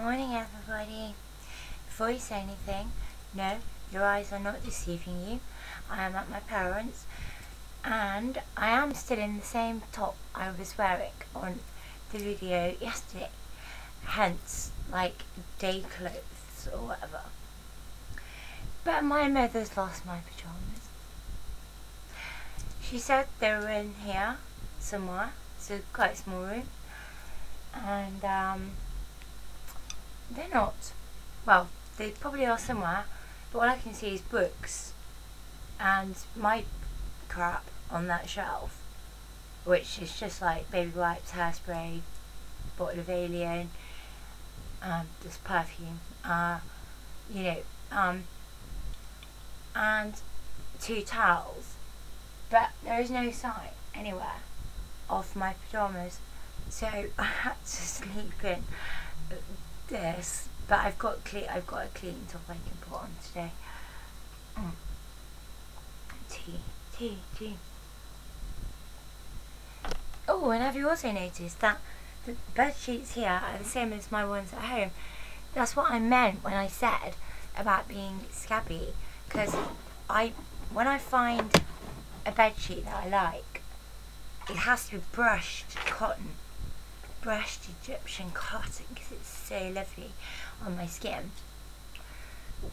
Morning everybody. Before you say anything, no, your eyes are not deceiving you. I am at my parents', and I am still in the same top I was wearing on the video yesterday, hence like day clothes or whatever. But my mother's lost my pyjamas. She said they were in here somewhere. It's a quite small room, and they're not. Well, they probably are somewhere, but all I can see is books and my crap on that shelf, which is just like baby wipes, hairspray, bottle of Alien, this perfume, and two towels. But there is no sign anywhere of my pyjamas, so I had to sleep in this. But I've got a clean top I can put on today. Tea. Oh, and have you also noticed that the bed sheets here are the same as my ones at home? That's what I meant when I said about being scabby, because when I find a bed sheet that I like, it has to be brushed cotton. Brushed Egyptian cotton, because it's so lovely on my skin.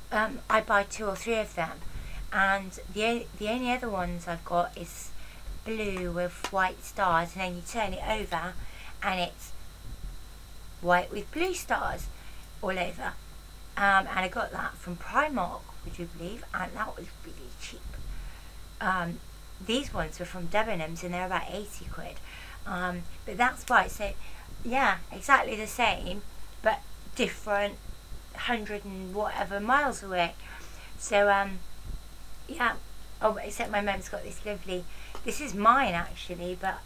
I buy 2 or 3 of them, and the only other ones I've got is blue with white stars, and then you turn it over and it's white with blue stars all over. And I got that from Primark, would you believe, and that was really cheap. These ones were from Debenhams and they're about 80 quid. But that's why, so yeah, exactly the same but different, 100 and whatever miles away. So yeah. Oh, except my mum's got this lovely, this is mine actually, but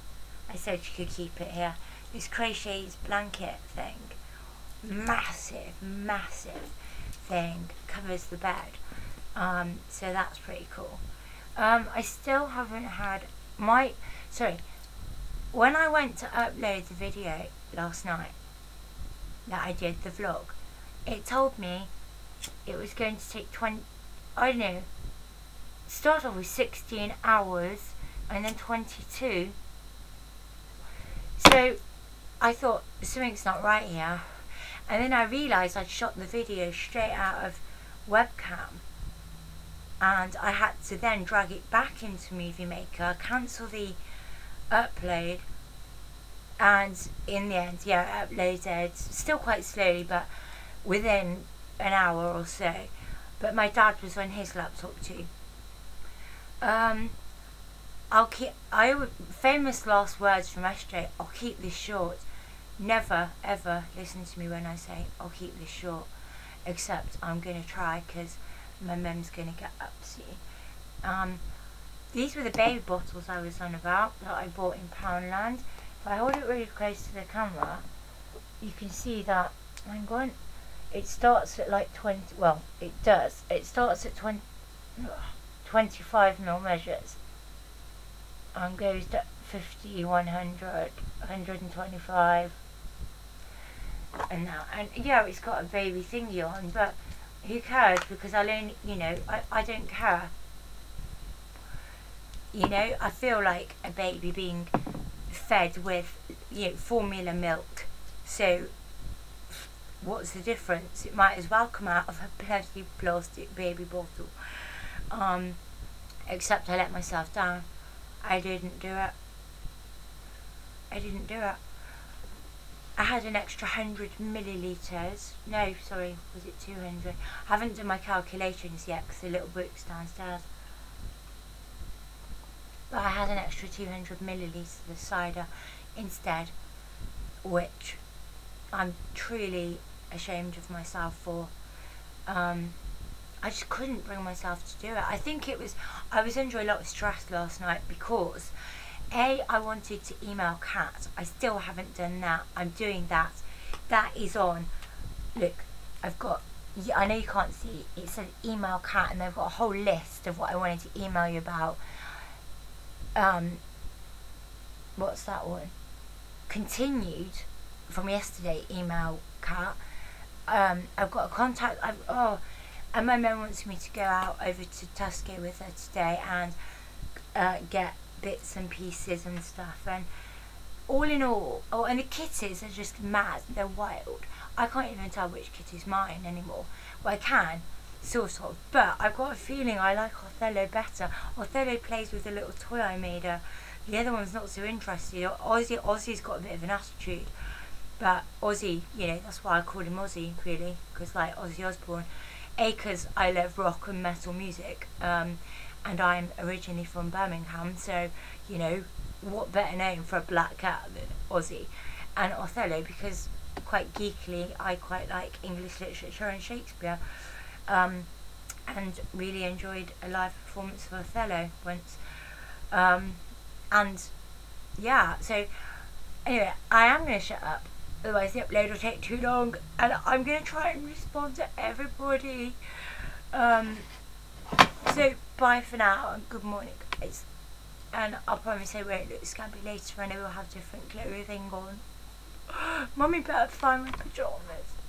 I said she could keep it here, this crocheted blanket thing, massive thing, covers the bed. So that's pretty cool. I still haven't had my, sorry, when I went to upload the video last night that I did the vlog, it told me it was going to take 20, I don't know, start off with 16 hours and then 22. So I thought something's not right here, and then I realised I'd shot the video straight out of webcam, and I had to then drag it back into Movie Maker, cancel the upload, and in the end, yeah, it uploaded still quite slowly, but within an hour or so. But my dad was on his laptop too. Famous last words from yesterday, I'll keep this short. Never ever listen to me when I say I'll keep this short, except I'm gonna try, because my mum's gonna get upset. These were the baby bottles I was on about that I bought in Poundland. If I hold it really close to the camera, you can see that, hang on, it starts at like 20, well, it does, it starts at 25mm measures and goes to 50, 100, 125 and that. And yeah, it's got a baby thingy on, but who cares, because I'll only, you know, I don't care. You know, I feel like a baby being fed with, you know, formula milk. So, what's the difference? It might as well come out of a bloody plastic baby bottle. Except I let myself down. I didn't do it. I had an extra 100 millilitres. No, sorry, was it 200? I haven't done my calculations yet, because the little book's downstairs. But I had an extra 200 millilitres of cider instead, which I'm truly ashamed of myself for. I just couldn't bring myself to do it. I think it was, I was under a lot of stress last night because A, I wanted to email Kat. I still haven't done that. I'm doing that. That is on, look, I've got, I know you can't see, it said email Kat, and they've got a whole list of what I wanted to email you about. What's that one? Continued from yesterday, email Kat. I've got a contact. And my mum wants me to go out over to Tesco with her today and get bits and pieces and stuff. And all in all, oh, and the kitties are just mad. They're wild. I can't even tell which kitty's mine anymore. Well, I can, sort of, but I've got a feeling I like Othello better. Othello plays with the little toy I made her. The other one's not so interested. Ozzy's got a bit of an attitude, but Ozzy, you know, that's why I call him Ozzy, really, because like Ozzy Osbourne. Because I love rock and metal music, and I'm originally from Birmingham, so you know what better name for a black cat than Ozzy. And Othello, because quite geekily I quite like English literature and Shakespeare, and really enjoyed a live performance of Othello once, and yeah. So anyway, I am going to shut up, otherwise the upload will take too long, and I'm going to try and respond to everybody. So bye for now, and good morning guys, and I'll probably say won't look scabby later when I will have different clothing on. Mummy better find my pyjamas.